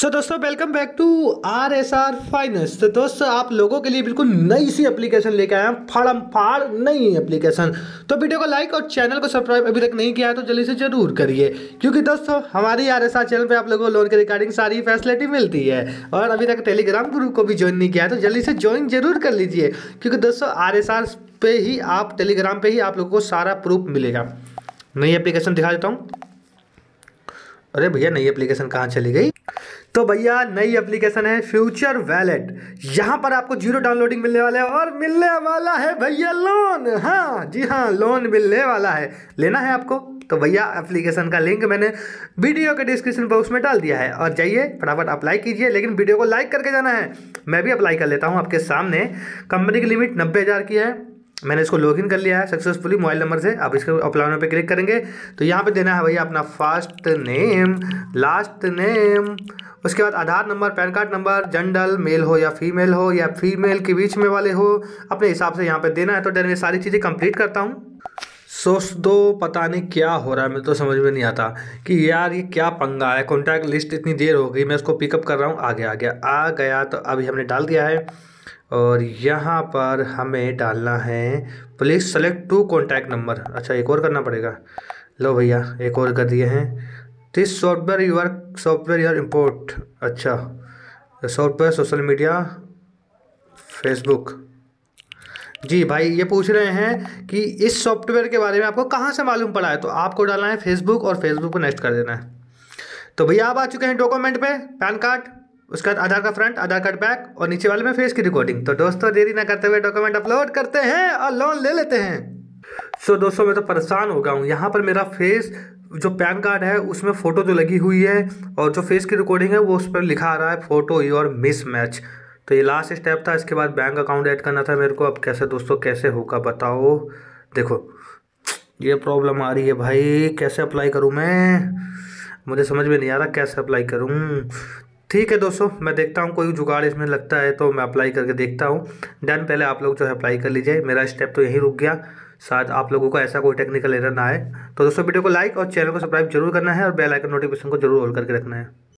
सो दोस्तों welcome back to RSR finance. तो दोस्तों आप लोगों के लिए बिल्कुल नई सी एप्लीकेशन लेकर आए हैं, फाड़म फाड़ नई एप्लीकेशन। तो वीडियो को लाइक और चैनल को सब्सक्राइब अभी तक नहीं किया है तो जल्दी से जरूर करिए, क्योंकि दोस्तों हमारी RSR चैनल पे आप लोगों को लोन के रिगार्डिंग सारी फैसिलिटी मिलती है। और अभी तक टेलीग्राम ग्रुप को भी ज्वाइन नहीं किया है तो जल्दी से ज्वाइन जरूर कर लीजिए, क्योंकि दोस्तों RSR पे ही आप टेलीग्राम पे ही आप लोगों को सारा प्रूफ मिलेगा। नई एप्लीकेशन दिखा देता हूँ। अरे भैया नई एप्लीकेशन कहाँ चली गई? तो भैया नई एप्लीकेशन है फ्यूचर वैलेट। यहाँ पर आपको 0 डाउनलोडिंग मिलने वाला है और मिलने वाला है भैया लोन। हाँ जी हाँ, लोन मिलने वाला है। लेना है आपको तो भैया एप्लीकेशन का लिंक मैंने वीडियो के डिस्क्रिप्शन बॉक्स में डाल दिया है और जाइए फटाफट अप्लाई कीजिए। लेकिन वीडियो को लाइक करके जाना है। मैं भी अप्लाई कर लेता हूँ आपके सामने। कंपनी की लिमिट 90,000 की है। मैंने इसको लॉगिन कर लिया है सक्सेसफुली मोबाइल नंबर से। आप इसके अप्लाई पे क्लिक करेंगे तो यहाँ पे देना है भैया अपना फर्स्ट नेम, लास्ट नेम, उसके बाद Aadhaar number, pan card number, gender male हो या फीमेल हो या फीमेल के बीच में वाले हो, अपने हिसाब से यहाँ पे देना है। तो देन ये सारी चीज़ें कंप्लीट करता हूँ। सोच दो पता नहीं क्या हो रहा है, मुझे तो समझ में नहीं आता कि यार ये क्या पंगा है। कॉन्टैक्ट लिस्ट इतनी देर हो गई, मैं इसको पिकअप कर रहा हूँ। आ गया। तो अभी हमने डाल दिया है और यहाँ पर हमें डालना है प्लीज सेलेक्ट 2 कॉन्टैक्ट नंबर। अच्छा एक और करना पड़ेगा। लो भैया एक और कर दिए हैं। This software your import. अच्छा सॉफ्टवेयर सोशल मीडिया फेसबुक। जी भाई ये पूछ रहे हैं कि इस सॉफ्टवेयर के बारे में आपको कहाँ से मालूम पड़ा है, तो आपको डालना है फेसबुक और फेसबुक को नेक्स्ट कर देना है। तो भैया आप आ चुके हैं डॉक्यूमेंट पे, पैन कार्ड, उसके बाद आधार का फ्रंट, आधार कार्ड बैक और नीचे वाले में फेस की रिकॉर्डिंग। तो दोस्तों देरी ना करते हुए डॉक्यूमेंट अपलोड करते हैं और लोन ले लेते हैं। सो दोस्तों मैं तो परेशान हो गया हूँ। यहाँ पर मेरा फेस जो पैन कार्ड है उसमें फ़ोटो तो लगी हुई है और जो फेस की रिकॉर्डिंग है वो उस पर लिखा आ रहा है फ़ोटो योर मिस मैच। तो ये लास्ट स्टेप था। इसके बाद बैंक अकाउंट ऐड करना था मेरे को। अब कैसे दोस्तों कैसे होगा बताओ। देखो ये प्रॉब्लम आ रही है भाई, कैसे अप्लाई करूँ मैं, मुझे समझ में नहीं आ रहा कैसे अप्लाई करूँ। ठीक है दोस्तों मैं देखता हूँ कोई जुगाड़ इसमें लगता है तो मैं अप्लाई करके देखता हूँ। डन, पहले आप लोग जो है अप्लाई कर लीजिए। मेरा स्टेप तो यहीं रुक गया, शायद आप लोगों को ऐसा कोई टेक्निकल एरर ना आए। तो दोस्तों वीडियो को लाइक और चैनल को सब्सक्राइब जरूर करना है और बेल आइकन नोटिफिकेशन को जरूर ऑल करके रखना है।